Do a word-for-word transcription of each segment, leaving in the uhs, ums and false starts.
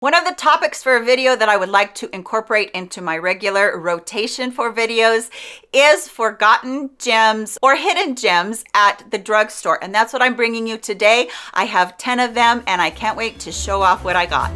One of the topics for a video that I would like to incorporate into my regular rotation for videos is forgotten gems or hidden gems at the drugstore. And that's what I'm bringing you today. I have ten of them and I can't wait to show off what I got.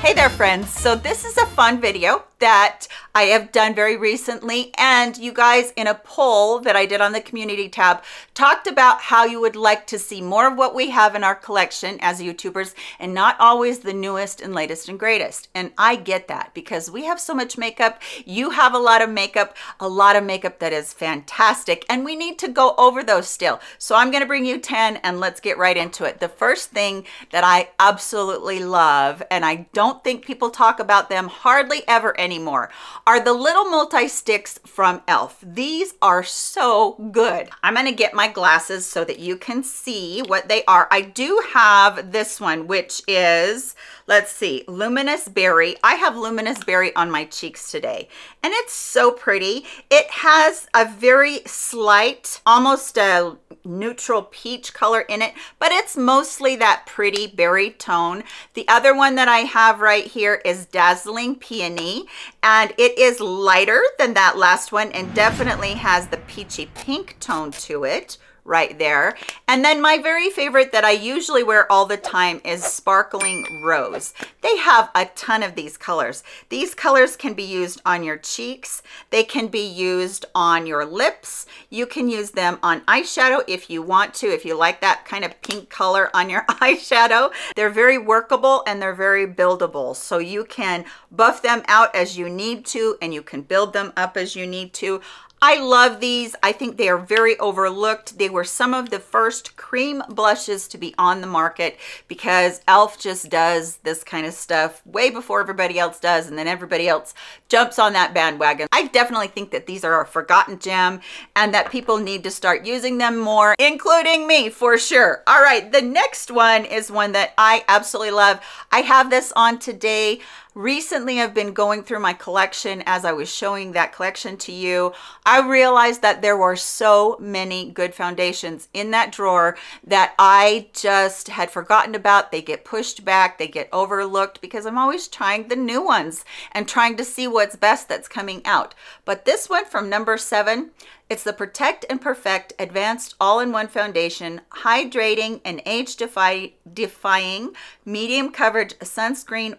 Hey there friends, so this is a fun video that I have done very recently, and you guys in a poll that I did on the community tab talked about how you would like to see more of what we have in our collection as YouTubers and not always the newest and latest and greatest. And I get that because we have so much makeup, you have a lot of makeup, a lot of makeup that is fantastic, and we need to go over those still. So I'm gonna bring you ten and let's get right into it. The first thing that I absolutely love, and I don't think people talk about them hardly ever anymore, are the little multi sticks from E L F. These are so good. I'm gonna get my glasses so that you can see what they are. I do have this one, which is, let's see, Luminous Berry. I have Luminous Berry on my cheeks today, and it's so pretty. It has a very slight, almost a neutral peach color in it, but it's mostly that pretty berry tone. The other one that I have right here is Dazzling Peony, and it is lighter than that last one and definitely has the peachy pink tone to it right there. And then my very favorite that I usually wear all the time is Sparkling Rose. They have a ton of these colors. These colors can be used on your cheeks. They can be used on your lips. You can use them on eyeshadow if you want to, if you like that kind of pink color on your eyeshadow. They're very workable and they're very buildable. So you can buff them out as you need to, and you can build them up as you need to. I love these. I think they are very overlooked. They were some of the first cream blushes to be on the market because E L F just does this kind of stuff way before everybody else does, and then everybody else jumps on that bandwagon. I definitely think that these are a forgotten gem and that people need to start using them more, including me for sure. All right, the next one is one that I absolutely love. I have this on today. Recently, I've been going through my collection. As I was showing that collection to you, I realized that there were so many good foundations in that drawer that I just had forgotten about. They get pushed back, they get overlooked because I'm always trying the new ones and trying to see what's best that's coming out. But this one from Number Seven, it's the Protect and Perfect Advanced All-in-One Foundation, Hydrating and Age-Defying Medium Coverage Sunscreen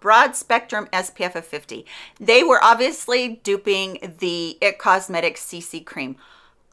Broad Spectrum S P F of fifty. They were obviously duping the It Cosmetics C C Cream.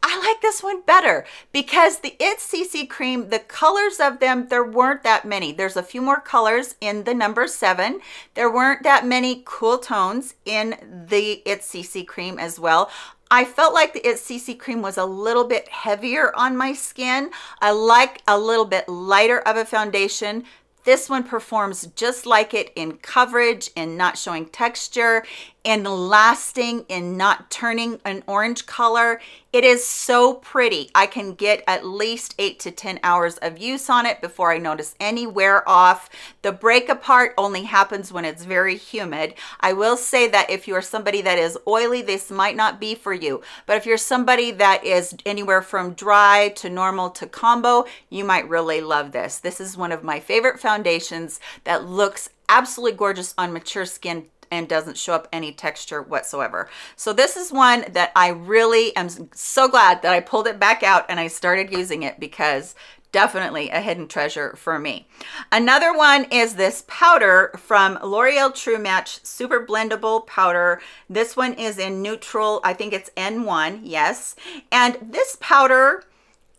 I like this one better because the It C C Cream, the colors of them, there weren't that many. There's a few more colors in the Number Seven. There weren't that many cool tones in the It C C Cream as well. I felt like the It C C Cream was a little bit heavier on my skin. I like a little bit lighter of a foundation. This one performs just like it in coverage, in not showing texture, in lasting, in not turning an orange color. It is so pretty. I can get at least eight to ten hours of use on it before I notice any wear off. The break apart only happens when it's very humid. I will say that if you are somebody that is oily, this might not be for you. But if you're somebody that is anywhere from dry to normal to combo, you might really love this. This is one of my favorite foundations that looks absolutely gorgeous on mature skin and doesn't show up any texture whatsoever. So this is one that I really am so glad that I pulled it back out and I started using it because definitely a hidden treasure for me. Another one is this powder from L'Oreal True Match Super Blendable Powder. This one is in neutral, I think it's N one, yes. And this powder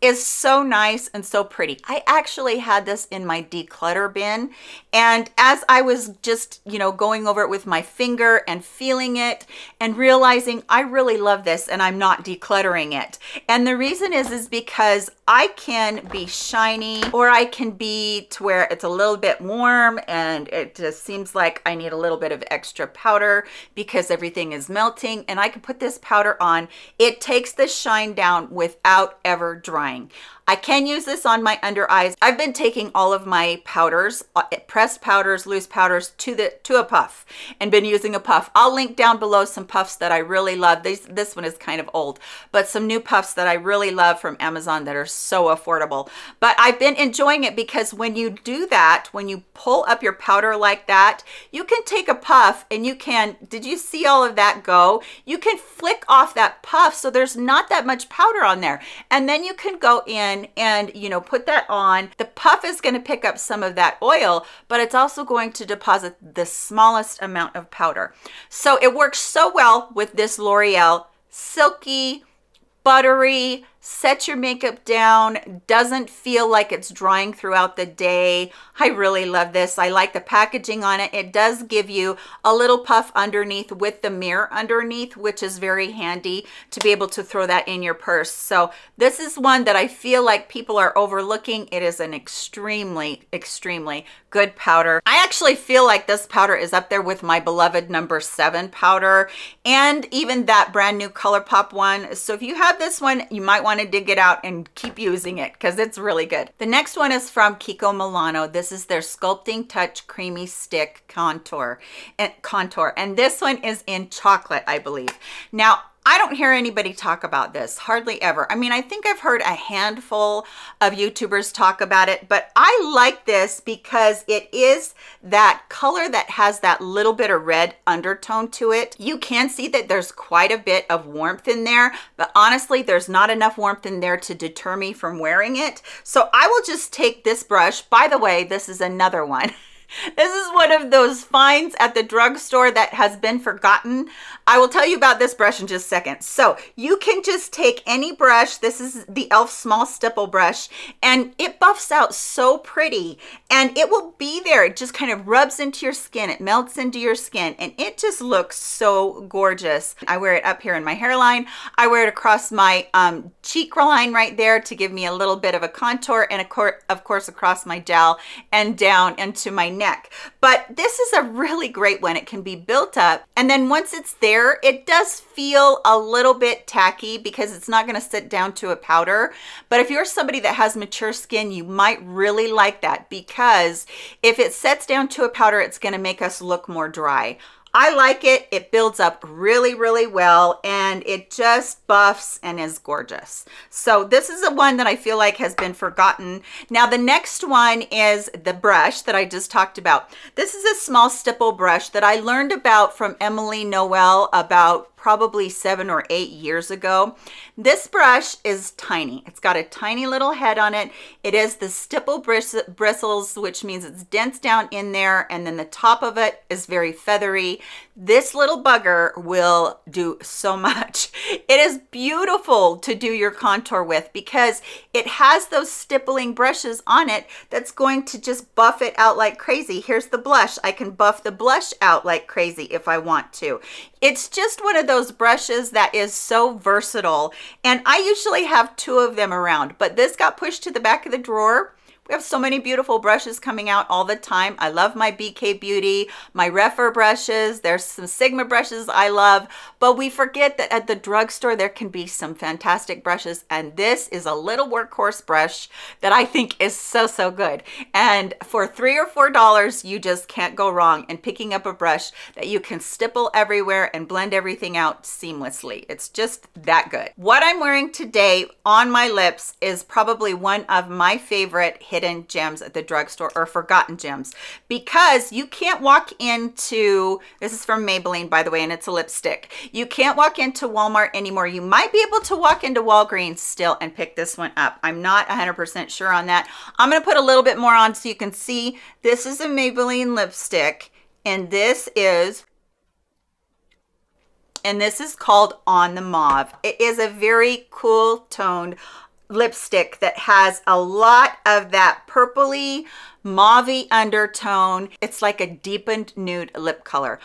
is so nice and so pretty. I actually had this in my declutter bin, and as I was just, you know, going over it with my finger and feeling it and realizing I really love this and I'm not decluttering it. And the reason is is because I can be shiny, or I can be to where it's a little bit warm and it just seems like I need a little bit of extra powder because everything is melting, and I can put this powder on. It takes the shine down without ever drying. trying. I can use this on my under eyes. I've been taking all of my powders, pressed powders, loose powders to the to a puff and been using a puff. I'll link down below some puffs that I really love. These, this one is kind of old, but some new puffs that I really love from Amazon that are so affordable. But I've been enjoying it because when you do that, when you pull up your powder like that, you can take a puff and you can, did you see all of that go? You can flick off that puff so there's not that much powder on there. And then you can go in and, you know, put that on. The puff is going to pick up some of that oil, but it's also going to deposit the smallest amount of powder. So it works so well with this L'Oreal silky, buttery, set your makeup down, doesn't feel like it's drying throughout the day. I really love this. I like the packaging on it. It does give you a little puff underneath with the mirror underneath, which is very handy to be able to throw that in your purse. So this is one that I feel like people are overlooking. It is an extremely, extremely good powder. I actually feel like this powder is up there with my beloved Number Seven powder and even that brand new ColourPop one. So if you have this one, you might want want to dig it out and keep using it because it's really good. The next one is from Kiko Milano. This is their Sculpting Touch Creamy Stick Contour and Contour, and this one is in chocolate, I believe. Now, I don't hear anybody talk about this, hardly ever. I mean, I think I've heard a handful of YouTubers talk about it, but I like this because it is that color that has that little bit of red undertone to it. You can see that there's quite a bit of warmth in there, but honestly, there's not enough warmth in there to deter me from wearing it. So I will just take this brush. By the way, this is another one. This is one of those finds at the drugstore that has been forgotten. I will tell you about this brush in just a second. So you can just take any brush. This is the E L F small stipple brush, and it buffs out so pretty, and it will be there. It just kind of rubs into your skin. It melts into your skin, and it just looks so gorgeous. I wear it up here in my hairline. I wear it across my um, cheek line right there to give me a little bit of a contour, and of course across my jowl and down into my neck. But this is a really great one. It can be built up, and then once it's there, it does feel a little bit tacky because it's not going to sit down to a powder. But if you're somebody that has mature skin, you might really like that, because if it sets down to a powder, it's going to make us look more dry. I like it. It builds up really, really well, and it just buffs and is gorgeous. So this is the one that I feel like has been forgotten. Now the next one is the brush that I just talked about. This is a small stipple brush that I learned about from Emily Noel about probably seven or eight years ago. This brush is tiny. It's got a tiny little head on it. It is the stipple bristles, which means it's dense down in there, and then the top of it is very feathery. This little bugger will do so much. It is beautiful to do your contour with because it has those stippling brushes on it that's going to just buff it out like crazy. Here's the blush. I can buff the blush out like crazy if I want to. It's just one of those brushes that is so versatile, and I usually have two of them around, but this got pushed to the back of the drawer. We have so many beautiful brushes coming out all the time. I love my B K Beauty, my Refer brushes. There's some Sigma brushes I love, but we forget that at the drugstore, there can be some fantastic brushes. And this is a little workhorse brush that I think is so, so good. And for three or four dollars, you just can't go wrong in picking up a brush that you can stipple everywhere and blend everything out seamlessly. It's just that good. What I'm wearing today on my lips is probably one of my favorite hits hidden gems at the drugstore, or forgotten gems, because you can't walk into, this is from Maybelline, by the way, and it's a lipstick. You can't walk into Walmart anymore. You might be able to walk into Walgreens still and pick this one up. I'm not one hundred percent sure on that. I'm going to put a little bit more on so you can see. This is a Maybelline lipstick, and this is and this is called On the Mauve. It is a very cool toned lipstick that has a lot of that purpley, mauvey undertone. It's like a deepened nude lip color.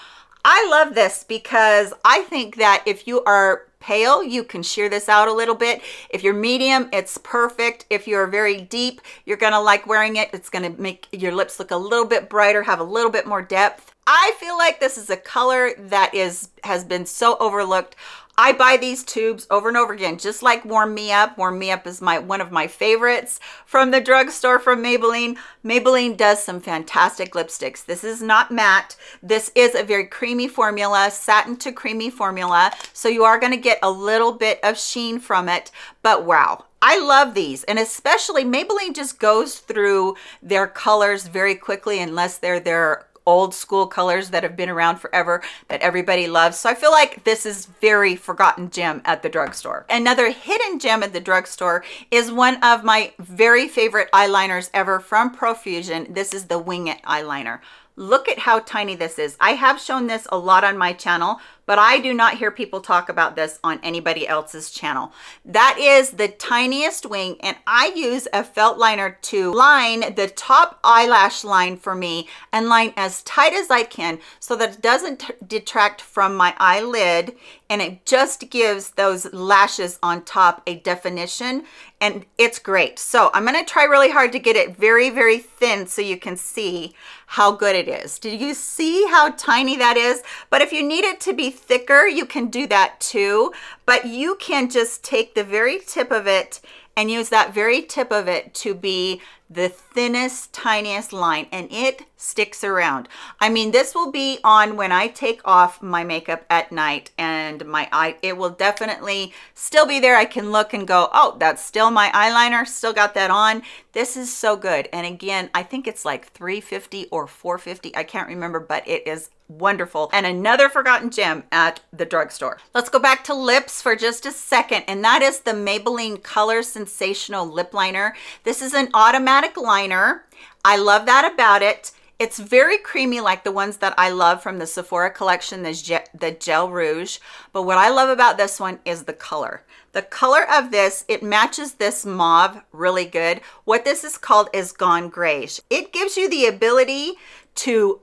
I love this because I think that if you are pale, you can sheer this out a little bit. If you're medium, it's perfect. If you're very deep, you're gonna like wearing it. It's gonna make your lips look a little bit brighter, have a little bit more depth. I feel like this is a color that is has been so overlooked. I buy these tubes over and over again, just like Warm Me Up. Warm Me Up is my one of my favorites from the drugstore from Maybelline. Maybelline does some fantastic lipsticks. This is not matte. This is a very creamy formula, satin to creamy formula. So you are going to get a little bit of sheen from it, but wow. I love these, and especially Maybelline just goes through their colors very quickly unless they're their old school colors that have been around forever that everybody loves. So I feel like this is very forgotten gem at the drugstore. Another hidden gem at the drugstore is one of my very favorite eyeliners ever from Profusion. This is the Wing It eyeliner. Look at how tiny this is. I have shown this a lot on my channel, but I do not hear people talk about this on anybody else's channel. That is the tiniest wing, and I use a felt liner to line the top eyelash line for me and line as tight as I can so that it doesn't detract from my eyelid, and it just gives those lashes on top a definition, and it's great. So I'm gonna try really hard to get it very, very thin so you can see how good it is. Did you see how tiny that is? But if you need it to be thicker, you can do that too, but you can just take the very tip of it and use that very tip of it to be the thinnest, tiniest line, and it sticks around. I mean, this will be on when I take off my makeup at night, and my eye, it will definitely still be there. I can look and go, oh, that's still my eyeliner, still got that on. This is so good. And again, I think it's like three fifty or four fifty, I can't remember, but it is wonderful. And another forgotten gem at the drugstore. Let's go back to lips for just a second, and that is the Maybelline Color Sensational Lip Liner. This is an automatic liner. I love that about it. It's very creamy, like the ones that I love from the Sephora collection, the gel, the gel rouge. But what I love about this one is the color. The color of this, it matches this mauve really good. What this is called is Gone Grayish. It gives you the ability to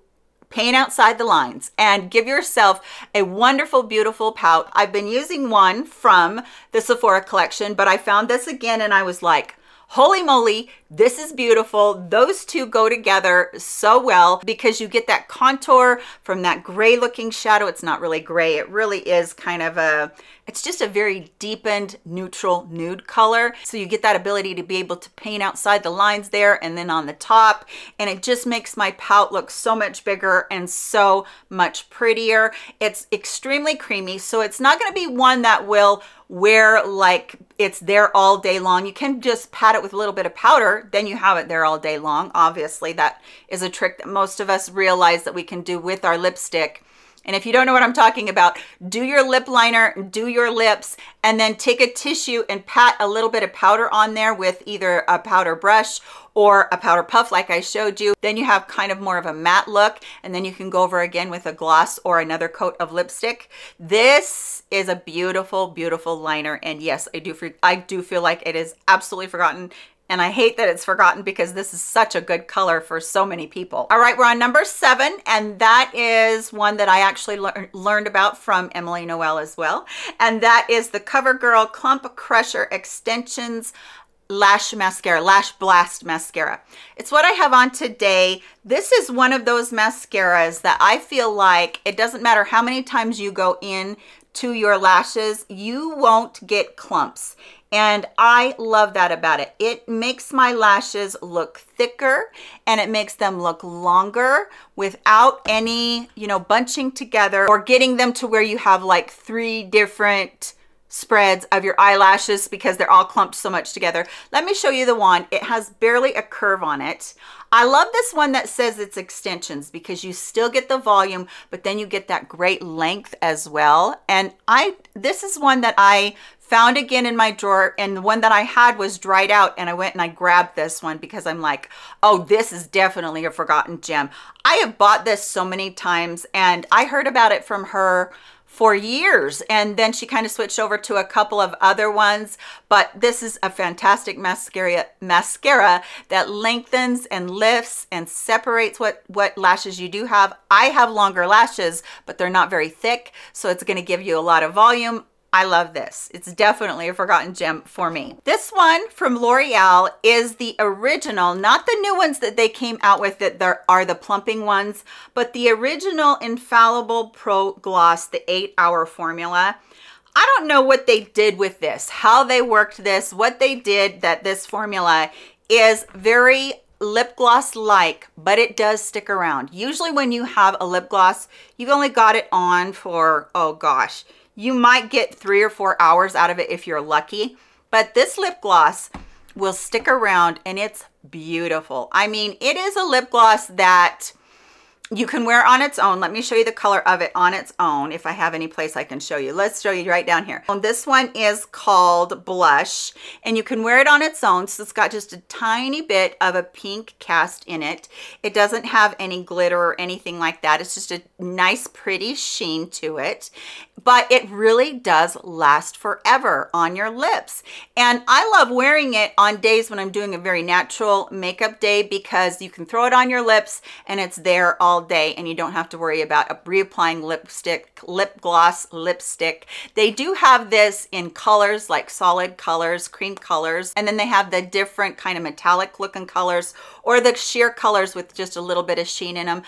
paint outside the lines and give yourself a wonderful, beautiful pout. I've been using one from the Sephora collection, but I found this again and I was like, holy moly, this is beautiful. Those two go together so well because you get that contour from that gray looking shadow. It's not really gray. It really is kind of a, it's just a very deepened neutral nude color. So you get that ability to be able to paint outside the lines there and then on the top. And it just makes my pout look so much bigger and so much prettier. It's extremely creamy. So it's not going to be one that will wear like it's there all day long. You can just pat it with a little bit of powder, then you have it there all day long. Obviously, that is a trick that most of us realize that we can do with our lipstick. And if you don't know what I'm talking about, do your lip liner, do your lips, and then take a tissue and pat a little bit of powder on there with either a powder brush or a powder puff like I showed you. Then you have kind of more of a matte look, and then you can go over again with a gloss or another coat of lipstick. This is a beautiful, beautiful liner, and yes, I do I do feel like it is absolutely forgotten, and I hate that it's forgotten because this is such a good color for so many people. All right, we're on number seven, and that is one that I actually lear learned about from Emily Noel as well, and that is the CoverGirl Clump Crusher Extensions Lash Mascara, Lash Blast Mascara. It's what I have on today. This is one of those mascaras that I feel like it doesn't matter how many times you go in to your lashes, you won't get clumps. And I love that about it. It makes my lashes look thicker and it makes them look longer without any, you know, bunching together or getting them to where you have like three different spreads of your eyelashes because they're all clumped so much together. Let me show you the one. It has barely a curve on it. I love this one that says it's extensions because you still get the volume, but then you get that great length as well. And I, this is one that I found again in my drawer, and the one that I had was dried out, and I went and I grabbed this one because I'm like, oh, this is definitely a forgotten gem. I have bought this so many times, and I heard about it from her for years, and then she kind of switched over to a couple of other ones, but this is a fantastic mascara mascara that lengthens and lifts and separates what what lashes you do have. I have longer lashes, but they're not very thick, so it's going to give you a lot of volume. I love this. It's definitely a forgotten gem for me. This one from L'Oreal is the original, not the new ones that they came out with that there are the plumping ones, but the original Infallible Pro Gloss, the eight hour formula. I don't know what they did with this, how they worked this, what they did, that this formula is very lip gloss like, but it does stick around. Usually when you have a lip gloss, you've only got it on for, oh gosh, you might get three or four hours out of it if you're lucky, but this lip gloss will stick around and it's beautiful. I mean, it is a lip gloss that you can wear on its own. Let me show you the color of it on its own. If I have any place I can show you, let's show you right down here. This one is called Blush, and you can wear it on its own. So it's got just a tiny bit of a pink cast in it. It doesn't have any glitter or anything like that. It's just a nice, pretty sheen to it, but it really does last forever on your lips. And I love wearing it on days when I'm doing a very natural makeup day, because you can throw it on your lips and it's there all day, and you don't have to worry about reapplying lipstick, lip gloss, lipstick. They do have this in colors, like solid colors, cream colors, and then they have the different kind of metallic looking colors, or the sheer colors with just a little bit of sheen in them.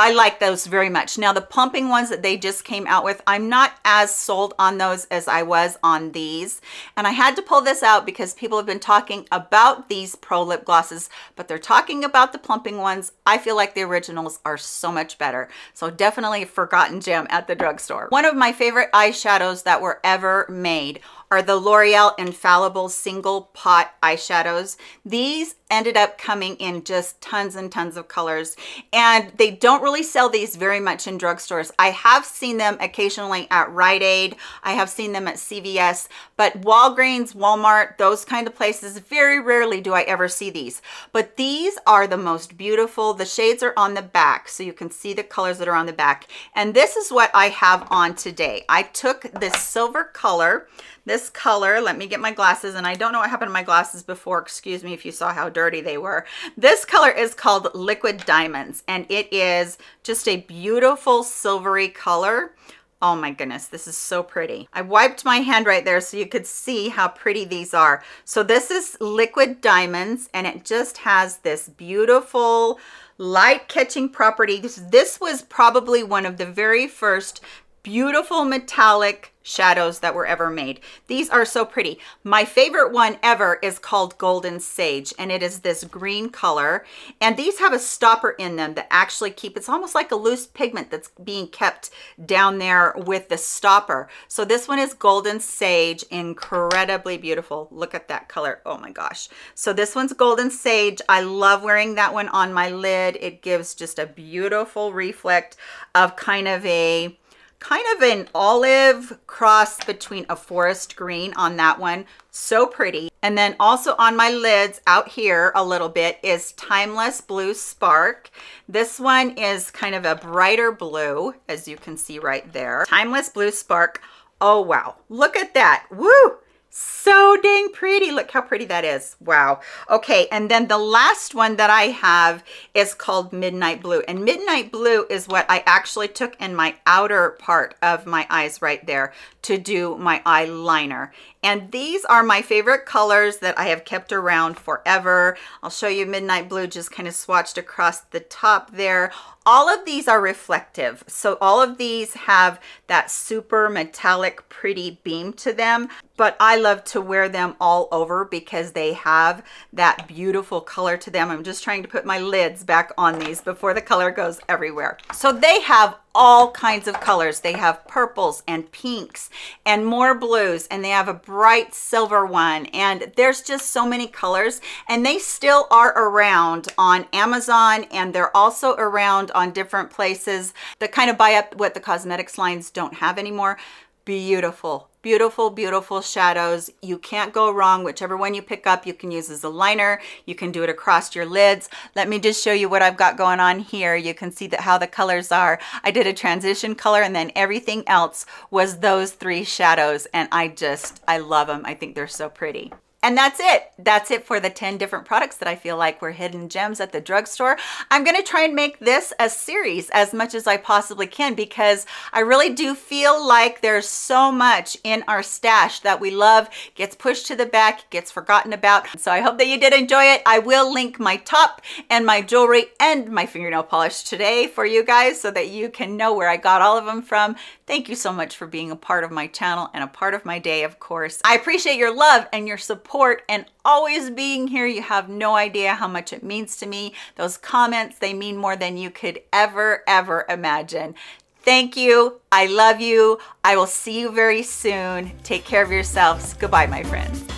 I like those very much. Now the plumping ones that they just came out with, I'm not as sold on those as I was on these. And I had to pull this out because people have been talking about these pro lip glosses, but they're talking about the plumping ones. I feel like the originals are so much better. So definitely a forgotten gem at the drugstore. One of my favorite eyeshadows that were ever made are the L'Oreal Infallible Single Pot Eyeshadows. These ended up coming in just tons and tons of colors, and they don't really sell these very much in drugstores. I have seen them occasionally at Rite Aid. I have seen them at C V S, but Walgreens, Walmart, those kind of places, very rarely do I ever see these. But these are the most beautiful. The shades are on the back, so you can see the colors that are on the back. And this is what I have on today. I took this silver color, this color, let me get my glasses, and I don't know what happened to my glasses before. Excuse me if you saw how dirty they were. This color is called Liquid Diamonds, and it is just a beautiful silvery color. Oh my goodness, this is so pretty. I wiped my hand right there so you could see how pretty these are. So this is Liquid Diamonds, and it just has this beautiful light catching property. This, this was probably one of the very first beautiful metallic shadows that were ever made. These are so pretty. My favorite one ever is called Golden Sage, and it is this green color, and these have a stopper in them that actually keep, it's almost like a loose pigment that's being kept down there with the stopper. So this one is Golden Sage, incredibly beautiful. Look at that color, oh my gosh. So this one's Golden Sage. I love wearing that one on my lid. It gives just a beautiful reflect of kind of a kind of an olive cross between a forest green on that one. So pretty. And then also on my lids out here a little bit is Timeless Blue Spark. This one is kind of a brighter blue, as you can see right there. Timeless Blue Spark. Oh wow, look at that. Woo! So dang pretty. Look how pretty that is. Wow. Okay, and then the last one that I have is called Midnight Blue, and Midnight Blue is what I actually took in my outer part of my eyes right there to do my eyeliner. And these are my favorite colors that I have kept around forever. I'll show you Midnight Blue just kind of swatched across the top there. All of these are reflective, so all of these have that super metallic pretty beam to them, but I love to wear them all over because they have that beautiful color to them. I'm just trying to put my lids back on these before the color goes everywhere. So they have all kinds of colors. They have purples and pinks and more blues, and they have a bright silver one, and there's just so many colors, and they still are around on Amazon, and they're also around on different places that kind of buy up what the cosmetics lines don't have anymore. Beautiful, beautiful, beautiful shadows. You can't go wrong. Whichever one you pick up, you can use as a liner. You can do it across your lids. Let me just show you what I've got going on here. You can see that how the colors are. I did a transition color, and then everything else was those three shadows, and I just, I love them. I think they're so pretty. And that's it. That's it for the ten different products that I feel like were hidden gems at the drugstore. I'm going to try and make this a series as much as I possibly can, because I really do feel like there's so much in our stash that we love, gets pushed to the back, gets forgotten about. So I hope that you did enjoy it. I will link my top and my jewelry and my fingernail polish today for you guys so that you can know where I got all of them from. Thank you so much for being a part of my channel and a part of my day, of course. I appreciate your love and your support. Support and always being here. You have no idea how much it means to me. Those comments, they mean more than you could ever, ever imagine. Thank you. I love you. I will see you very soon. Take care of yourselves. Goodbye, my friends.